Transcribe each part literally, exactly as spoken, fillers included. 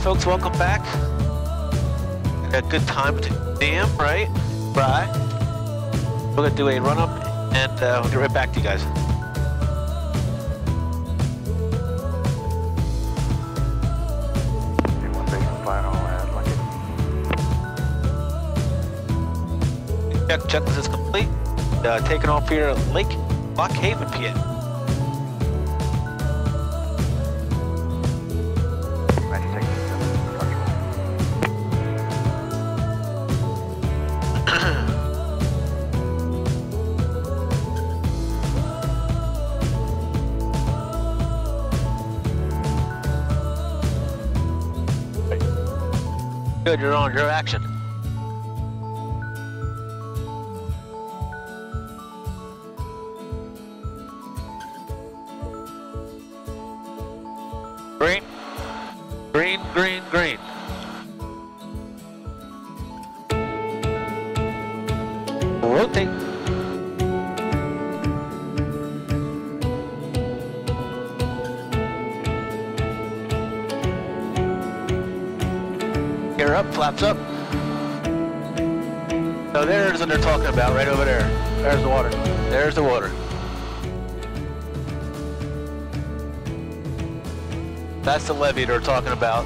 folks, welcome back. I got good time to damn, right? Right. We're gonna do a run up and uh, we'll get right back to you guys. Check, check, this is complete. Uh, taking off here, Lake Lock Haven, P A. Good, you're on, your action. Green, green, green, green. Rotate. Gear up, flaps up. So there's what they're talking about, right over there. There's the water. There's the water. That's the levee they're talking about.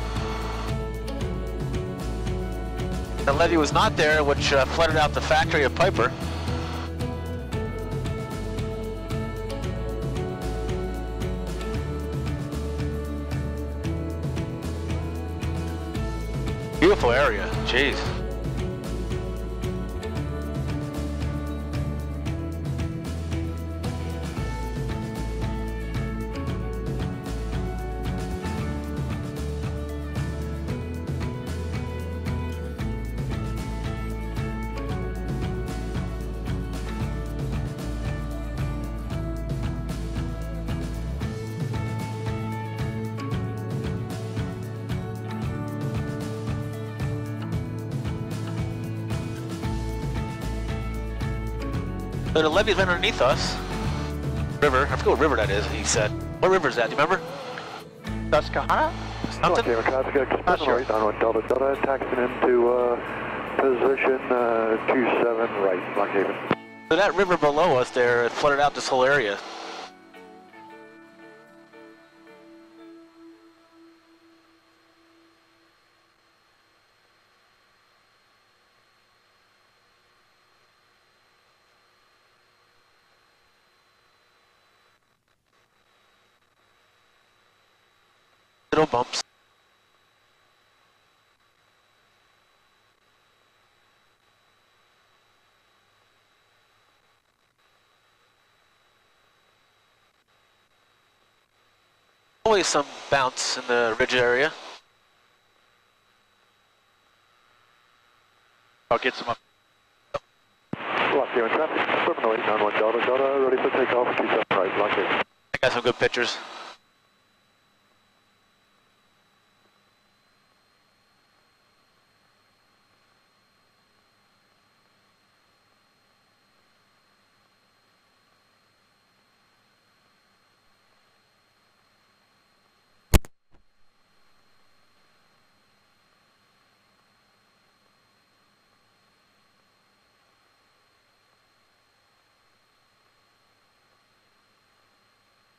The levee was not there, which uh, flooded out the factory of Piper. Beautiful area, jeez. So the levee's been underneath us. River, I forget what river that is, he said. What river is that, do you remember? Susquehanna? Something? Not sure. Delta, Delta taxing into uh, position uh, two seven right, Lock Haven. So that river below us there, it flooded out this whole area. Little bumps. Always some bounce in the ridge area. I'll get some up. Lock Haven traffic, terminal eight nine one Delta, Delta, ready for takeoff, two seven right, Lock Haven. I got some good pictures.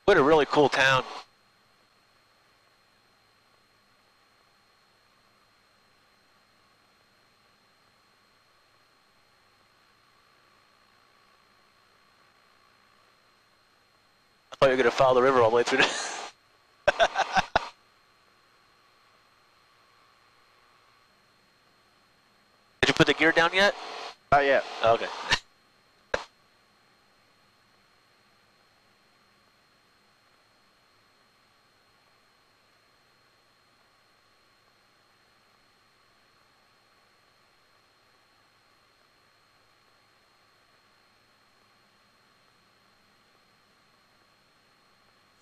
What a really cool town. I thought you were gonna follow the river all the way through this. Did you put the gear down yet? Not yet. Oh, okay.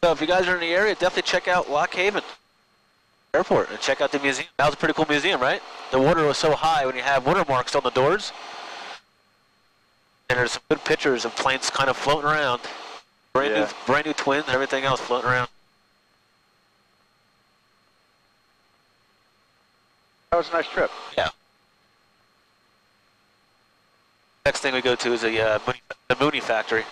So if you guys are in the area, definitely check out Lock Haven Airport and check out the museum. That was a pretty cool museum, right? The water was so high when you have watermarks on the doors. And there's some good pictures of planes kind of floating around. Brand, yeah. new, brand new twins and everything else floating around. That was a nice trip. Yeah. Next thing we go to is a uh, Mooney, the Mooney factory.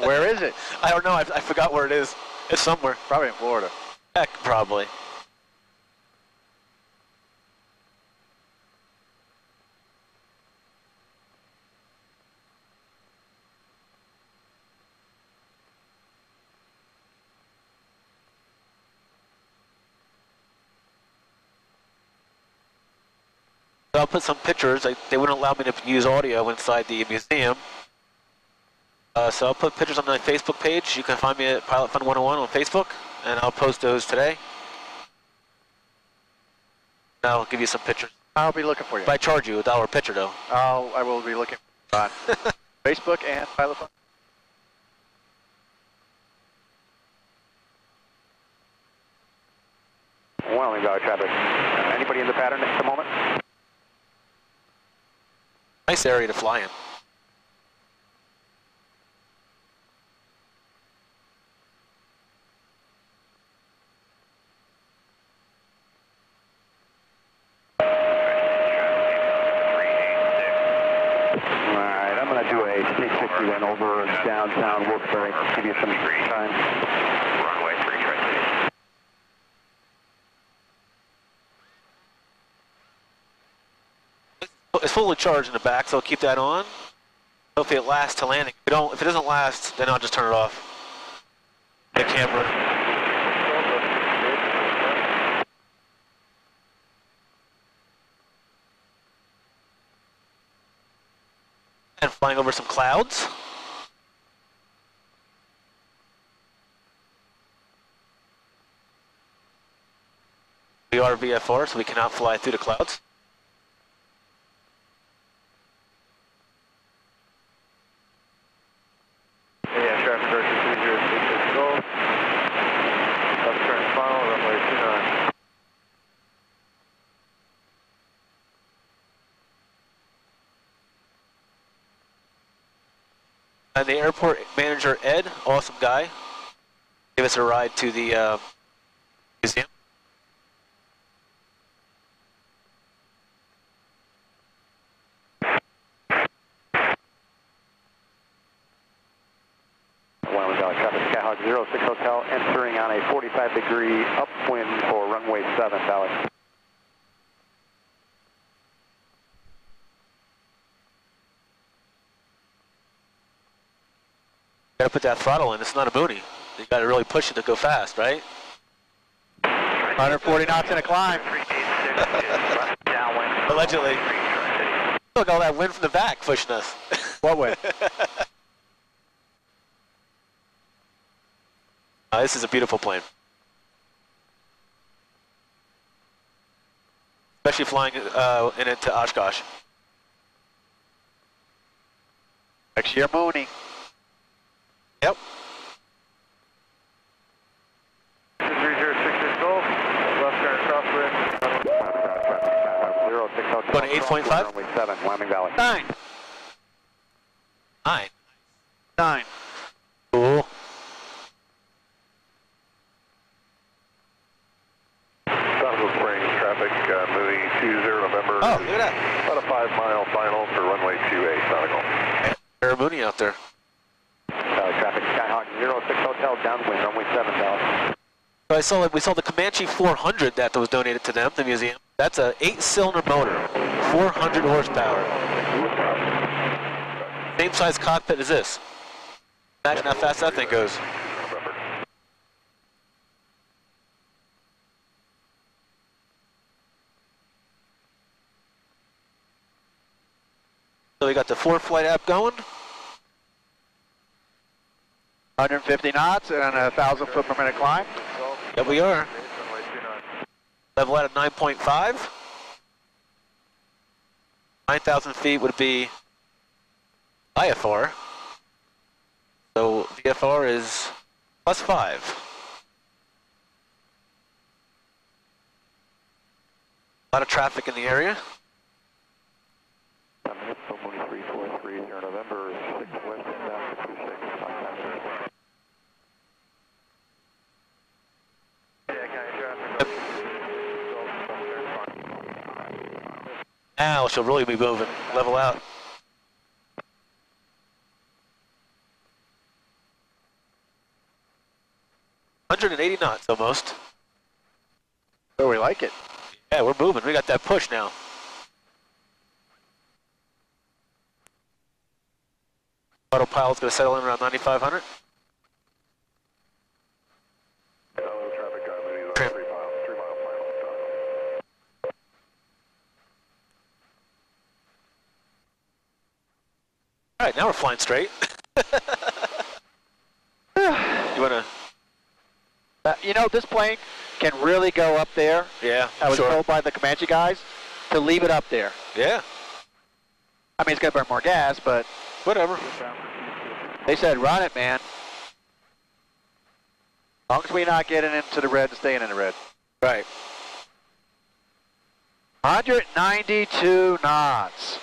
Where is it? I don't know. I, I forgot where it is. It's somewhere. Probably in Florida. Heck, probably. So I'll put some pictures. I, they wouldn't allow me to use audio inside the museum. Uh, so I'll put pictures on my Facebook page. You can find me at Pilot Fun one oh one on Facebook, and I'll post those today. And I'll give you some pictures. I'll be looking for you. If I charge you a dollar a picture, though. I'll, I will be looking on Facebook and PilotFun. Wyoming Valley traffic. Anybody in the pattern at the moment? Nice area to fly in. Downtown Wilkes-Barre, give you some time. Runway three, right. It's fully charged in the back, so I'll keep that on. Hopefully it lasts to landing. If it, don't, if it doesn't last, then I'll just turn it off. The camera. And flying over some clouds. We are V F R, so we cannot fly through the clouds. Yeah, traffic direction two zero six six Golf. Upturn final, runway two nine. And the airport manager, Ed, awesome guy, gave us a ride to the uh, museum. zero six Hotel entering on a forty-five degree upwind for runway seven, Valley. Gotta put that throttle in, it's not a booty. You gotta really push it to go fast, right? one forty knots in a climb. Allegedly. Look, all that wind from the back pushing us. What wind? Uh, this is a beautiful plane. Especially flying uh, in it to Oshkosh. Next year, Mooney. Yep. three zero six Golf, left turn crosswind. Going to eight point five? seven, Wyoming Valley. Nine. Nine. Nine. Cool. Oh, look at that. About a five mile final for runway two eight nautical. Air Mooney out there. Uh, traffic Skyhawk zero six Hotel downwind, runway seven down. So I saw we saw the Comanche four hundred that was donated to them, the museum. That's an eight-cylinder motor, four hundred horsepower. Same size cockpit as this. Imagine how fast that thing goes. So we got the ForeFlight app going. one fifty knots and a thousand foot per minute climb. Yeah, we are. Level out at nine point five. nine thousand feet would be I F R. So V F R is plus five. A lot of traffic in the area. now she'll really be moving, level out. one hundred eighty knots almost. So we like it. Yeah, we're moving. We got that push now. Autopilot's going to settle in around ninety-five hundred. All right, now we're flying straight. You wanna? Uh, you know, this plane can really go up there. Yeah, I was sure. told by the Comanche guys to leave it up there. Yeah. I mean, it's gonna burn more gas, but whatever. They said, run it, man. As long as we're not getting into the red and staying in the red. Right. one hundred ninety-two knots.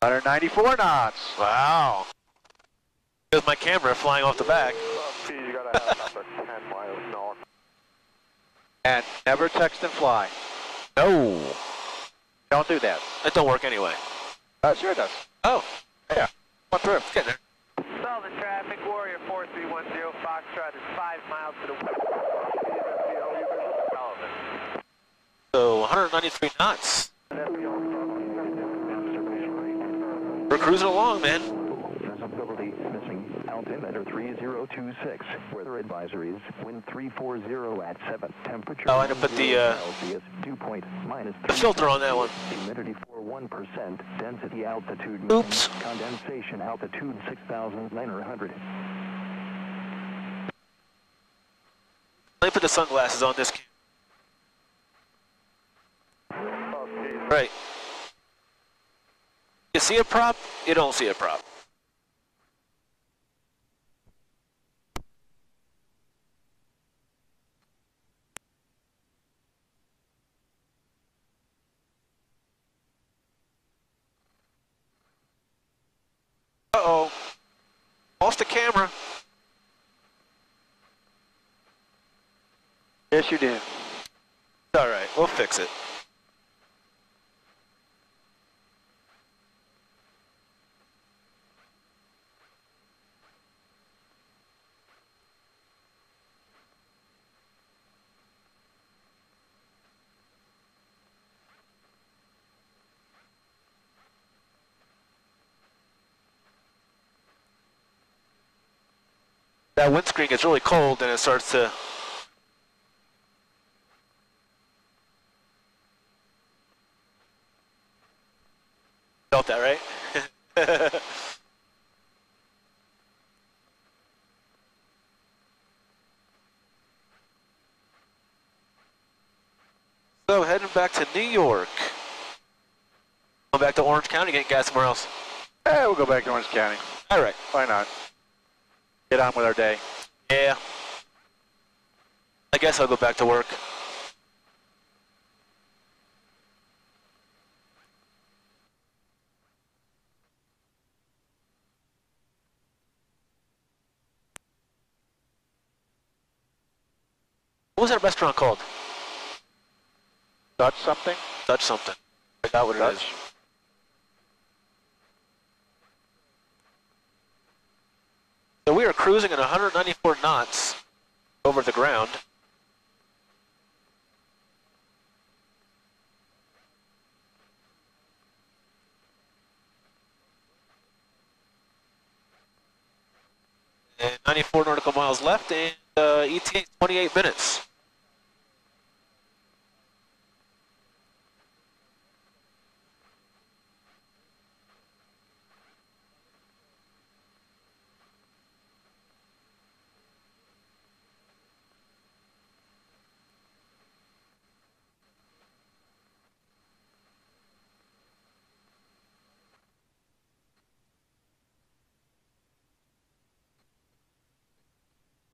one hundred ninety-four knots. Wow. Here's my camera flying off the back. And never text and fly. No. Don't do that. It don't work anyway. Uh, sure it does. Oh. Yeah. Come through. Get there. Solid traffic. Warrior four three one zero Foxtrot is five miles to the west. So one hundred ninety-three knots. We're cruising along, man. Visibility missing. Altimeter three zero two six. Weather advisories. Wind three four zero at seven. Temperature. Oh, I had to put the uh, dew point minus the filter on that one. Humidity forty-one percent. Density altitude. Oops. Condensation altitude six thousand nine hundred. Let me put the sunglasses on this. Right. You see a prop, you don't see a prop. Uh-oh. Off the camera. Yes, you did. All right, we'll fix it. That windscreen gets really cold and it starts to... Felt that, right? So heading back to New York. Going back to Orange County, getting gas somewhere else. Eh, we'll go back to Orange County. All right. Why not? Get on with our day. Yeah. I guess I'll go back to work. What was that restaurant called? Dutch something? Dutch something. I forgot what it is. So we are cruising at one hundred ninety-four knots over the ground. And ninety-four nautical miles left and uh, E T A twenty-eight minutes.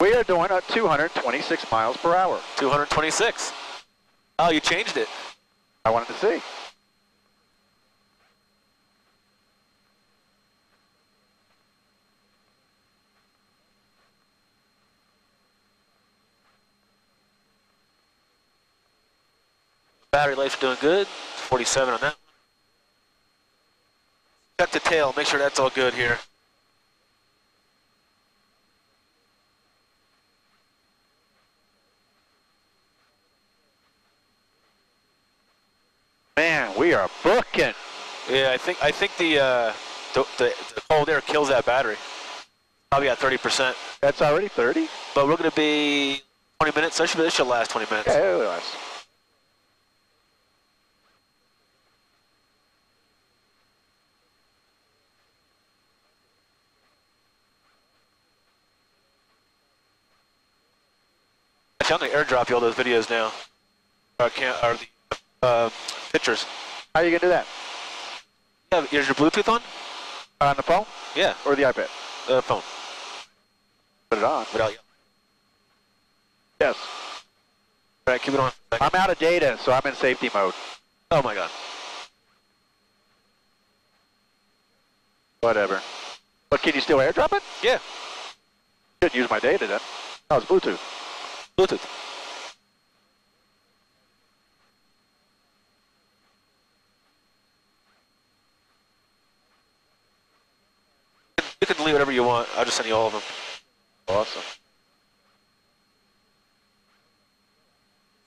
We are doing a two hundred twenty-six miles per hour. two hundred twenty-six? Oh, you changed it. I wanted to see. Battery life's doing good. forty-seven on that. Check the tail, make sure that's all good here. Man, we are booking. Yeah, I think I think the uh, the, the, the cold air kills that battery. Probably at thirty percent. That's already thirty. But we're gonna be twenty minutes. So this should last twenty minutes. Yeah, it'll last. I'm going to airdrop you all those videos now. Or I can't, or the uh, pictures. How are you going to do that? You have, is your Bluetooth on? On the phone? Yeah. Or the iPad? The uh, phone. Put it on. Without you. Yes. All right, keep it on. I'm out of data, so I'm in safety mode. Oh my God. Whatever. But can you still airdrop it? Yeah. Shouldn't use my data then. Oh, it's Bluetooth. Bluetooth. You can delete whatever you want. I'll just send you all of them. Awesome. See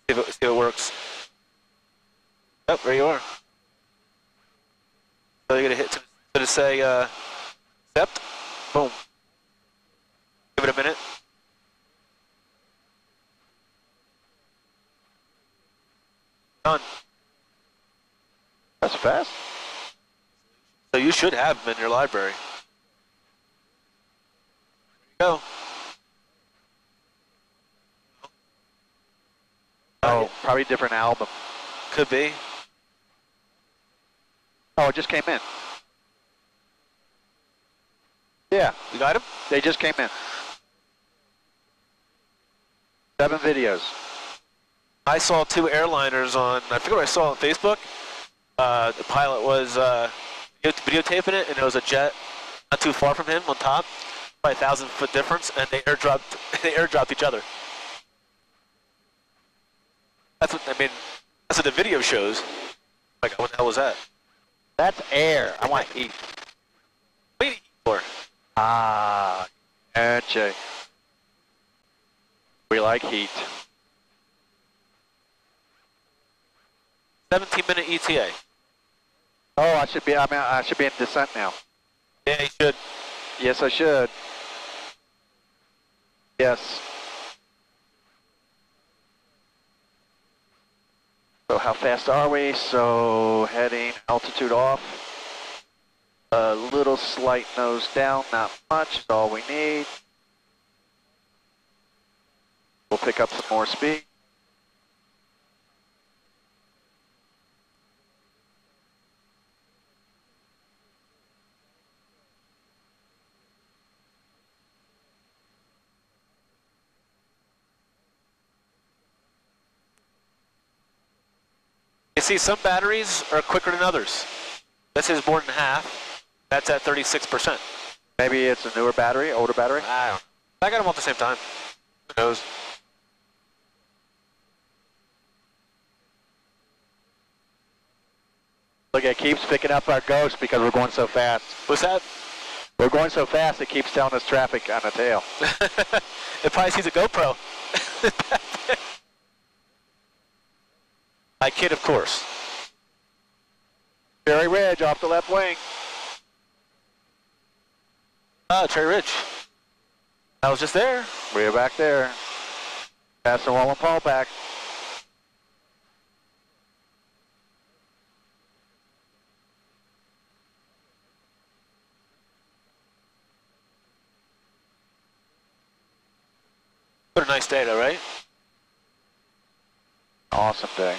if it, see if it works. Oh, there you are. So you're gonna hit to, to say uh, accept. Boom. Give it a minute. That's fast. So you should have them in your library. There you go. Oh, probably different album. Could be. Oh, it just came in. Yeah. You got them? They just came in. Seven videos. I saw two airliners on, I forget what I saw on Facebook. Uh, the pilot was uh, videotaping it, and it was a jet not too far from him on top, by a thousand foot difference, and they airdropped, they airdropped each other. That's what, I mean, that's what the video shows. Like, what the hell was that? That's air. I want to eat. What do you eat for? Ah, gotcha. We like heat. seventeen minute E T A. Oh, I should be. I mean, I should be in descent now. Yeah, you should. Yes, I should. Yes. So, how fast are we? So, heading altitude off. A little slight nose down. Not much. Is all we need. We'll pick up some more speed. You see, some batteries are quicker than others. This is more than half. That's at thirty-six percent. Maybe it's a newer battery, older battery? I don't know. I got them all at the same time. Who knows? Look, it keeps picking up our ghost because we're going so fast. What's that? We're going so fast, it keeps telling us traffic on the tail. It probably sees a GoPro. I kid, of course. Cherry Ridge off the left wing. Ah, oh, Cherry Ridge. I was just there. We're back there. Pastor Wall and Paul back. What a nice day, though, right? Awesome day.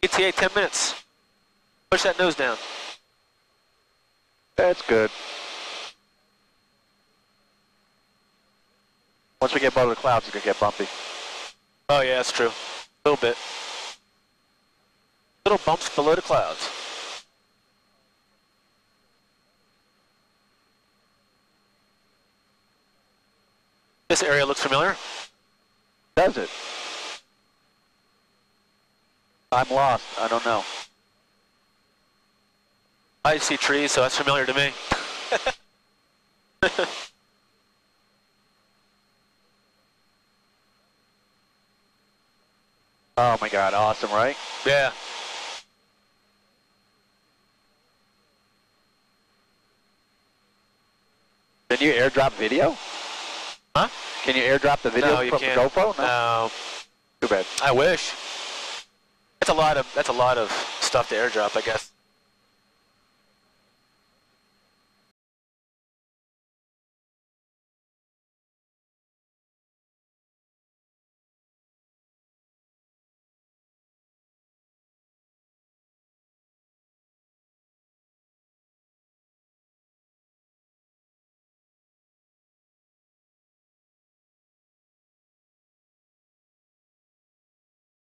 E T A ten minutes. Push that nose down. That's good. Once we get below the clouds, it's going to get bumpy. Oh yeah, that's true. A little bit. Little bumps below the clouds. This area looks familiar. Does it? I'm lost. I don't know. I see trees, so that's familiar to me. Oh my God, awesome, right? Yeah. Can you airdrop video? Huh? Can you airdrop the video no, you from can't. GoPro? No? no. Too bad. I wish. That's a lot of that's a lot of stuff to airdrop, I guess.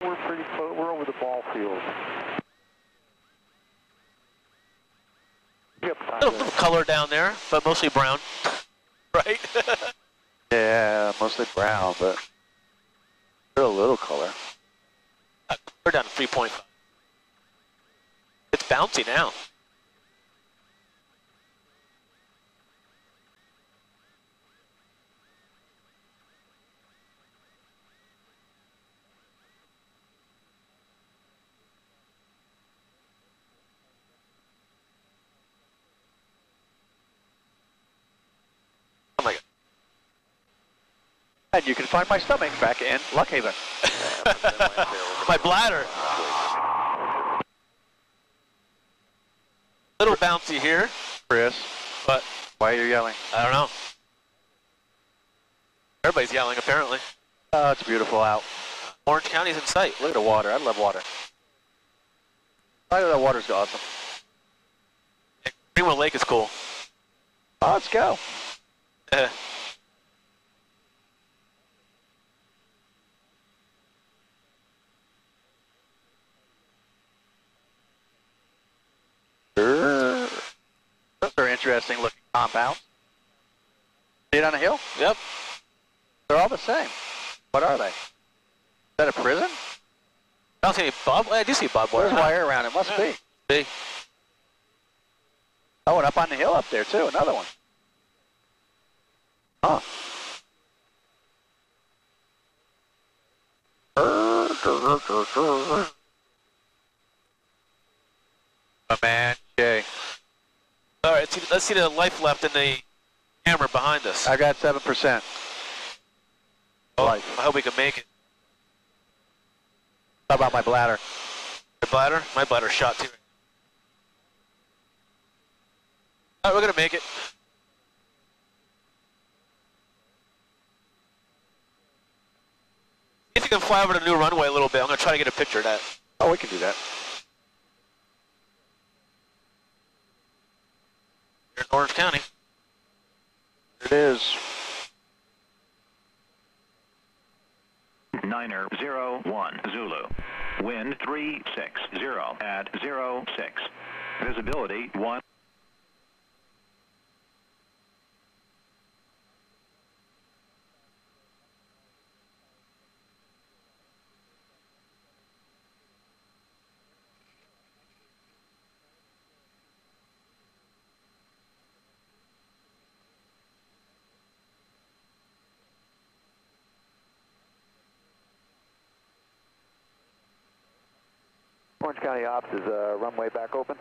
We're pretty close. We're over the ball field. A little, little color down there, but mostly brown, right? Yeah, mostly brown, but a little color. We're down to three point five. It's bouncy now. And you can find my stomach back in Lock Haven. My bladder. A little bouncy here. Chris, what? Why are you yelling? I don't know. Everybody's yelling, apparently. Oh, it's beautiful out. Orange County's in sight. Look at the water. I love water. I love that water's awesome. Greenwood Lake is cool. Oh, let's go. Yeah. Those are interesting looking compounds. See it on a hill? Yep. They're all the same. What are they? Is that a prison? I don't see any bob wire. I do see bob wire. There's wire around it. Must yeah. be. See? Oh, and up on the hill up there too. Another one. Huh. Oh, man. Okay. All right, let's see, let's see the life left in the camera behind us. I got seven percent. Oh, life. I hope we can make it. How about my bladder? Your bladder? My bladder shot too. All right, we're going to make it. If you can fly over to the new runway a little bit, I'm going to try to get a picture of that. Oh, we can do that. Here in Orange County. It is. Niner zero one Zulu. Wind three six zero at zero six. Visibility one. Orange County Ops is uh, runway back open.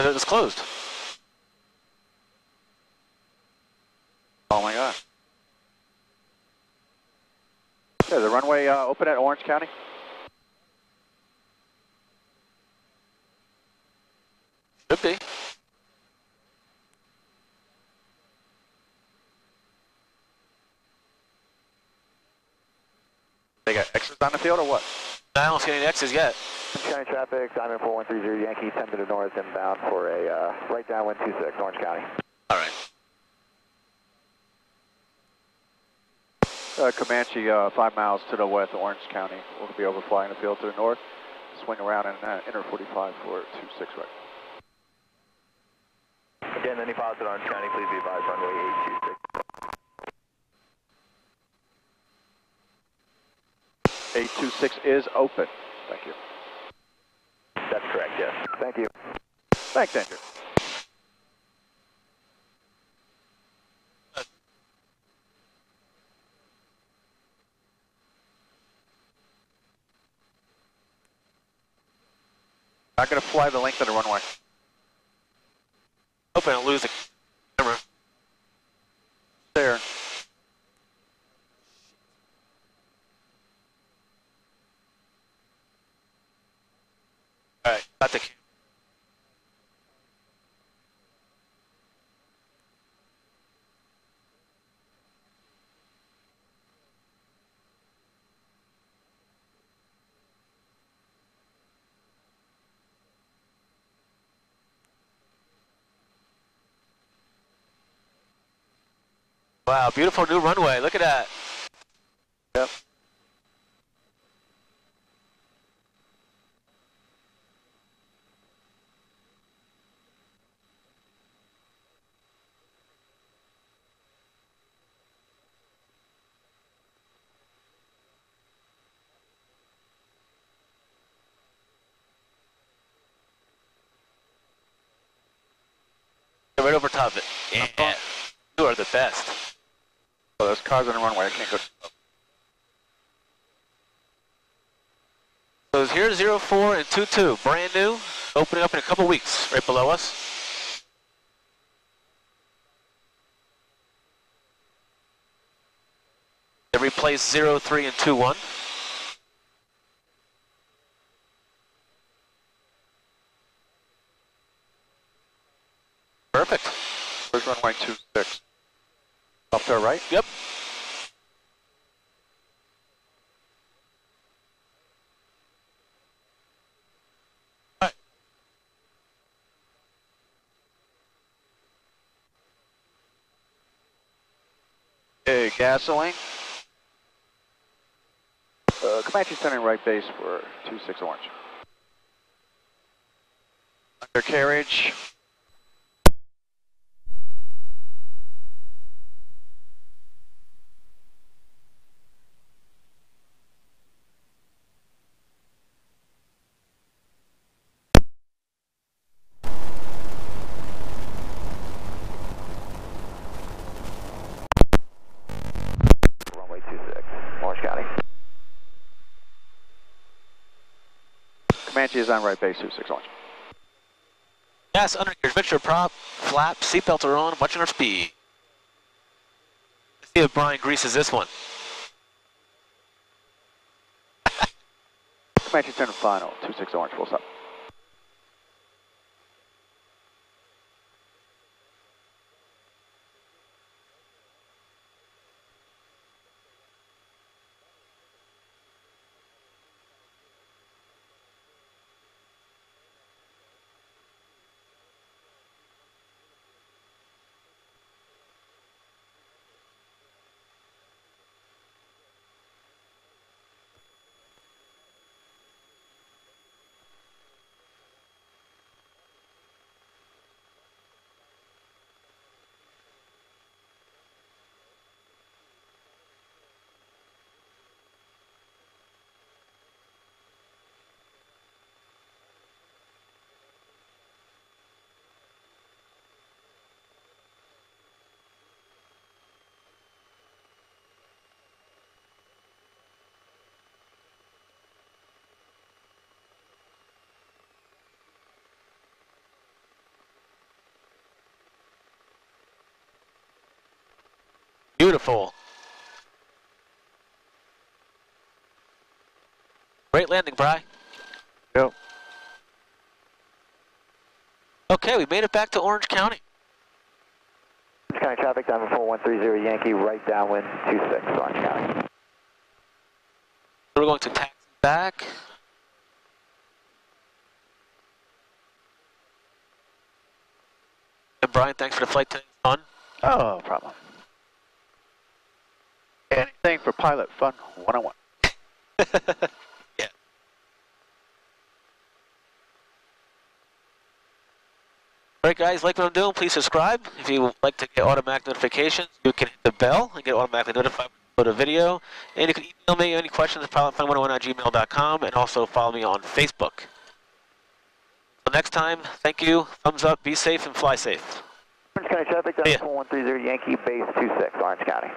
It was closed. Oh my God. Is the runway uh, open at Orange County? Should be. They got X's on the field or what? I don't see any X's yet. Orange County traffic, Diamond four one three zero Yankee, ten to the north, inbound for a uh, right downwind two six, Orange County. All right. Uh, Comanche, uh, five miles to the west of Orange County. We'll be overflying the field to the north. Swing around and uh, enter forty-five for two six right. Again, any pilots at Orange County, please be advised, runway eight two six. eight two six is open. Thank you. That's correct, yes. Thank you. Thanks, Andrew. Not going to fly the length of the runway. Open and lose the camera. There. Alright, got the camera. Wow, beautiful new runway, look at that. Yep. Right over top of it. Yeah. Yeah. You are the best. Oh, there's cars on the runway, I can't go. So it's here zero four and two two, brand new, opening up in a couple weeks, right below us. They replace zero three and two one. Perfect. Where's runway two six? Up to our right? Yep. All right. Okay, gasoline. Uh, Comanche's turning right base for two six Orange. Undercarriage. Comanche is on right base, two six launch. Yes, undercarriage, mixture prop, flap, seatbelts are on, watching our speed. Let's see if Brian greases this one. Comanche turn final, two six orange, full stop. Beautiful. Great landing, Bri. Yep. Okay, we made it back to Orange County. Orange County traffic, Diamond four one three zero Yankee, right downwind two six, Orange County. We're going to taxi back. Brian, thanks for the flight today. Fun. Oh, no problem. Anything for Pilot Fun one oh one. Yeah. Alright guys, like what I'm doing, please subscribe. If you would like to get automatic notifications, you can hit the bell and get automatically notified when you upload a video. And you can email me any questions at pilot fun one oh one at gmail dot com, and also follow me on Facebook. Until next time, thank you, thumbs up, be safe, and fly safe. Orange County traffic, yeah. one three zero Yankee, base two six, Orange County.